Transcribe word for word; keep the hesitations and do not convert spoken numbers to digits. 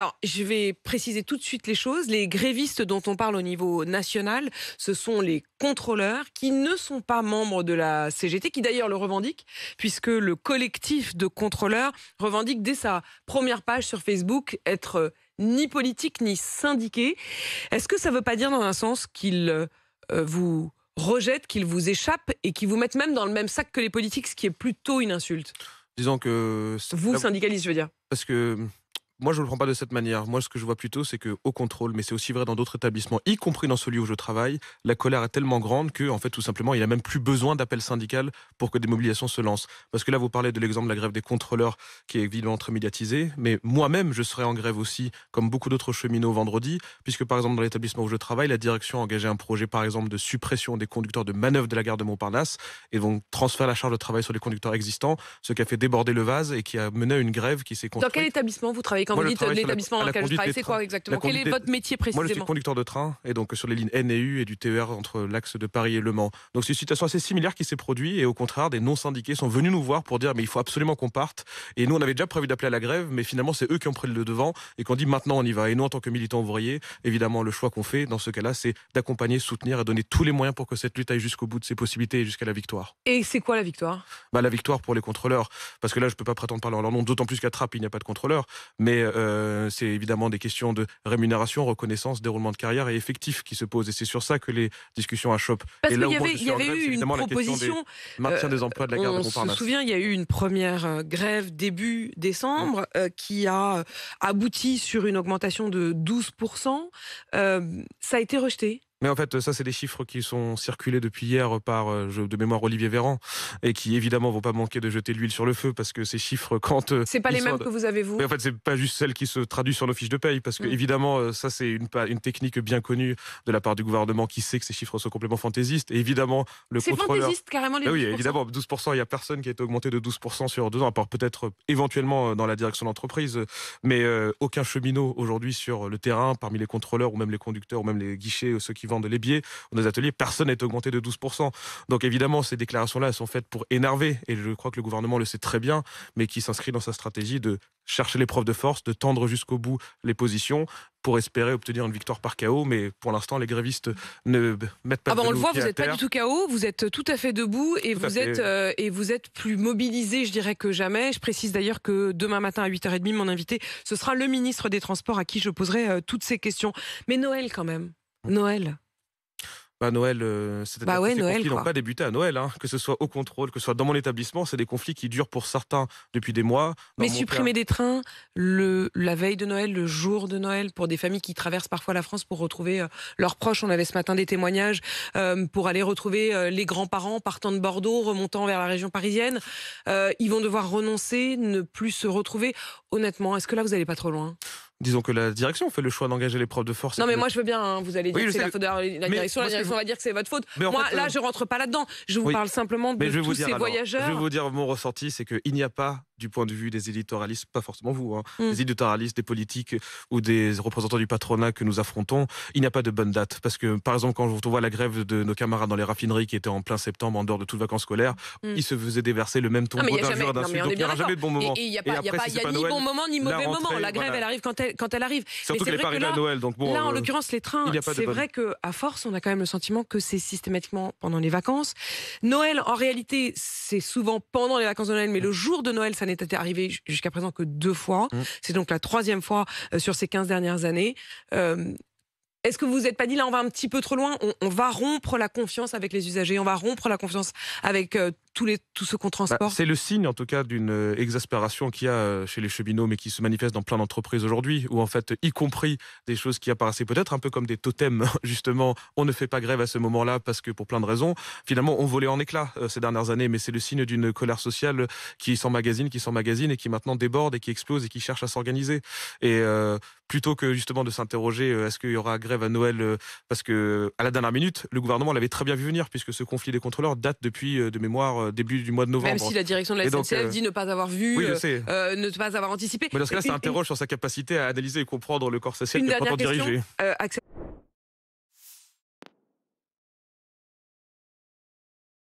Alors, je vais préciser tout de suite les choses. Les grévistes dont on parle au niveau national, ce sont les contrôleurs qui ne sont pas membres de la C G T, qui d'ailleurs le revendiquent, puisque le collectif de contrôleurs revendique dès sa première page sur Facebook être ni politique ni syndiqué. Est-ce que ça ne veut pas dire dans un sens qu'ils euh, vous rejettent, qu'ils vous échappent et qu'ils vous mettent même dans le même sac que les politiques, ce qui est plutôt une insulte? Disons que... Vous, la... syndicaliste, je veux dire. Parce que... Moi, je ne le prends pas de cette manière. Moi, ce que je vois plutôt, c'est qu'au contrôle, mais c'est aussi vrai dans d'autres établissements, y compris dans celui où je travaille, la colère est tellement grande que, en fait, tout simplement, il n'y a même plus besoin d'appel syndical pour que des mobilisations se lancent. Parce que là, vous parlez de l'exemple de la grève des contrôleurs, qui est évidemment très médiatisée, mais moi-même, je serai en grève aussi, comme beaucoup d'autres cheminots vendredi, puisque, par exemple, dans l'établissement où je travaille, la direction a engagé un projet, par exemple, de suppression des conducteurs de manœuvre de la gare de Montparnasse, et donc transfère la charge de travail sur les conducteurs existants, ce qui a fait déborder le vase et qui a mené à une grève qui s'est construite. Dans quel établissement vous travaillez ? Quand Moi, vous dites l'établissement dans lequel je travaille, c'est quoi exactement? Quel est votre métier précisément? Moi, je suis conducteur de train, et donc sur les lignes N et U et du T E R entre l'axe de Paris et Le Mans. Donc c'est une situation assez similaire qui s'est produite, et au contraire, des non-syndiqués sont venus nous voir pour dire mais il faut absolument qu'on parte. Et nous, on avait déjà prévu d'appeler à la grève, mais finalement, c'est eux qui ont pris le devant et qui ont dit maintenant on y va. Et nous, en tant que militants ouvriers, évidemment, le choix qu'on fait dans ce cas-là, c'est d'accompagner, soutenir et donner tous les moyens pour que cette lutte aille jusqu'au bout de ses possibilités et jusqu'à la victoire. Et c'est quoi la victoire? Bah, la victoire pour les contrôleurs, parce que là, je ne peux pas prétendre parler en leur nom, d'autant plus qu'à Trappes, il n'y a pas de contrôleurs. Mais euh, c'est évidemment des questions de rémunération, reconnaissance, déroulement de carrière et effectif qui se posent. Et c'est sur ça que les discussions achoppent. Parce qu'il y, y avait, y avait grève, eu une proposition... Des maintien euh, des emplois de la gare de Montparnasse. On se souvient, il y a eu une première grève début décembre ouais. euh, qui a abouti sur une augmentation de douze pour cent. Euh, ça a été rejeté. Mais en fait, ça, c'est des chiffres qui sont circulés depuis hier par, je, de mémoire, Olivier Véran, et qui, évidemment, ne vont pas manquer de jeter l'huile sur le feu, parce que ces chiffres, quand... C'est pas les mêmes sont... que vous avez, vous. Mais en fait, c'est pas juste celles qui se traduisent sur nos fiches de paye, parce que, mmh. évidemment, ça, c'est une, une technique bien connue de la part du gouvernement qui sait que ces chiffres sont complètement fantaisistes, et évidemment, le contrôleur... C'est fantaisiste, carrément, les douze pour cent. Ah oui, évidemment, douze pour cent, il n'y a personne qui a été augmenté de douze pour cent sur deux ans, à part peut-être, éventuellement, dans la direction d'entreprise, mais euh, aucun cheminot, aujourd'hui, sur le terrain, parmi les contrôleurs, ou même les conducteurs, ou même les guichets, ceux qui vendent les billets ou nos ateliers, personne n'est augmenté de douze pour cent. Donc évidemment, ces déclarations-là sont faites pour énerver, et je crois que le gouvernement le sait très bien, mais qui s'inscrit dans sa stratégie de chercher les preuves de force, de tendre jusqu'au bout les positions pour espérer obtenir une victoire par K O. Mais pour l'instant, les grévistes ne mettent pas ah bah de On le voit, vous n'êtes pas du tout K O, vous êtes tout à fait debout et vous êtes, euh, et vous êtes plus mobilisés, je dirais, que jamais. Je précise d'ailleurs que demain matin à huit heures trente, mon invité, ce sera le ministre des Transports à qui je poserai euh, toutes ces questions. Mais Noël quand même. Noël. Bah Noël, euh, c'est bah ouais, des Noël, conflits n'ont pas débuté à Noël, hein. Que ce soit au contrôle, que ce soit dans mon établissement, c'est des conflits qui durent pour certains depuis des mois. Dans Mais supprimer cas... des trains le, la veille de Noël, le jour de Noël, pour des familles qui traversent parfois la France pour retrouver euh, leurs proches, on avait ce matin des témoignages, euh, pour aller retrouver euh, les grands-parents partant de Bordeaux, remontant vers la région parisienne, euh, ils vont devoir renoncer, ne plus se retrouver. Honnêtement, est-ce que là vous n'allez pas trop loin ? Disons que la direction fait le choix d'engager les preuves de force. Non mais le... moi je veux bien, hein, vous allez dire oui, que c'est la faute de la, la direction, la direction vous... va dire que c'est votre faute. Mais moi fait, là euh... je rentre pas là-dedans, je vous oui. parle simplement de tous ces alors, voyageurs. Je vais vous dire mon ressenti, c'est qu'il n'y a pas, du point de vue des éditorialistes, pas forcément vous, hein, mm. des éditorialistes, des politiques ou des représentants du patronat que nous affrontons, il n'y a pas de bonne date. Parce que par exemple quand on voit la grève de nos camarades dans les raffineries qui était en plein septembre, en dehors de toutes vacances scolaires, mm. ils se faisaient déverser le même ton d'injures, d'insultes, donc il n'y aura jamais de bon moment. Il n'y a ni bon moment ni mauvais moment, la grève elle arrive quand elle quand elle arrive. Surtout mais que les vrai que là, à Noël, donc bon, là, en euh, l'occurrence, les trains, c'est vrai qu'à force, on a quand même le sentiment que c'est systématiquement pendant les vacances. Noël, en réalité, c'est souvent pendant les vacances de Noël, mais mmh. le jour de Noël, ça n'est arrivé jusqu'à présent que deux fois. Mmh. C'est donc la troisième fois euh, sur ces quinze dernières années. Euh, Est-ce que vous vous êtes pas dit, là, on va un petit peu trop loin, on, on va rompre la confiance avec les usagers, on va rompre la confiance avec euh, tous, les, tous ceux qu'on transporte? Bah, c'est le signe, en tout cas, d'une euh, exaspération qu'il y a euh, chez les cheminots, mais qui se manifeste dans plein d'entreprises aujourd'hui, où, en fait, y compris des choses qui apparaissaient peut-être un peu comme des totems, justement, on ne fait pas grève à ce moment-là, parce que, pour plein de raisons, finalement, on volait en éclats euh, ces dernières années, mais c'est le signe d'une colère sociale qui s'emmagasine, qui s'emmagasine, et qui maintenant déborde, et qui explose, et qui cherche à s'organiser. Et... Euh, plutôt que justement de s'interroger, euh, est-ce qu'il y aura grève à Noël euh, parce que euh, à la dernière minute, le gouvernement l'avait très bien vu venir, puisque ce conflit des contrôleurs date depuis, euh, de mémoire, euh, début du mois de novembre. Même si la direction de la S N C F euh... dit ne pas avoir vu, oui, euh, euh, ne pas avoir anticipé. Mais dans ce cas-là, ça interroge une... sur sa capacité à analyser et comprendre le corps social qui est en train de diriger. Euh,